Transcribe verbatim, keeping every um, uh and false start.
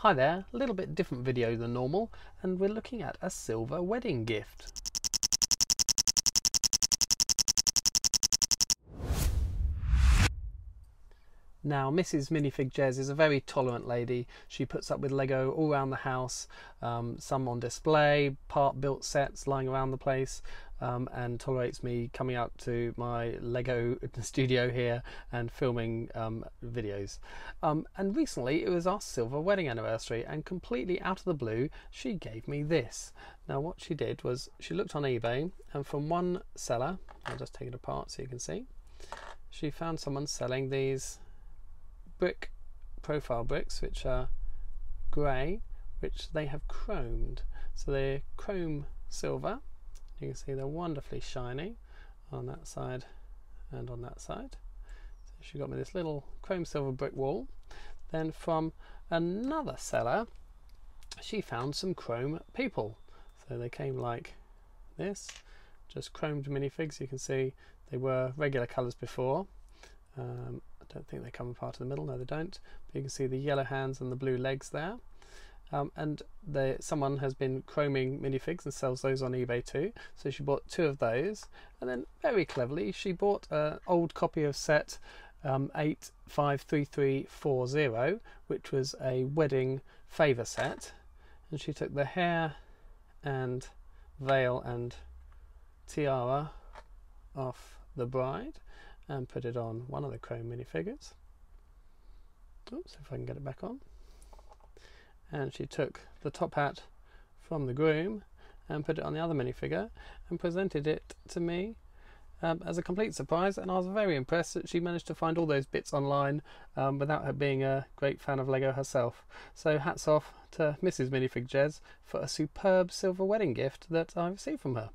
Hi there, a little bit different video than normal, and we're looking at a silver wedding gift. Now, Missus Minifig Jez is a very tolerant lady. She puts up with Lego all around the house, um, some on display, part-built sets lying around the place, um, and tolerates me coming up to my Lego studio here and filming um, videos. Um, and recently, it was our silver wedding anniversary, and completely out of the blue, she gave me this. Now, what she did was she looked on eBay, and from one seller, I'll just take it apart so you can see, she found someone selling these brick profile bricks, which are grey, which they have chromed, so they're chrome silver. You can see they're wonderfully shiny on that side and on that side. So she got me this little chrome silver brick wall. Then from another seller she found some chrome people, so they came like this, just chromed minifigs. You can see they were regular colours before. um, I don't think they come apart in the middle. No, they don't. But you can see the yellow hands and the blue legs there. Um, and they, someone has been chroming minifigs and sells those on eBay too. So she bought two of those. And then very cleverly, she bought an old copy of set um, eight five three three four zero, which was a wedding favour set. And she took the hair and veil and tiara off the bride and put it on one of the chrome minifigures. Oops, if I can get it back on. And she took the top hat from the groom and put it on the other minifigure and presented it to me um, as a complete surprise, and I was very impressed that she managed to find all those bits online um, without her being a great fan of Lego herself. So hats off to Missus Minifig Jez for a superb silver wedding gift that I received from her.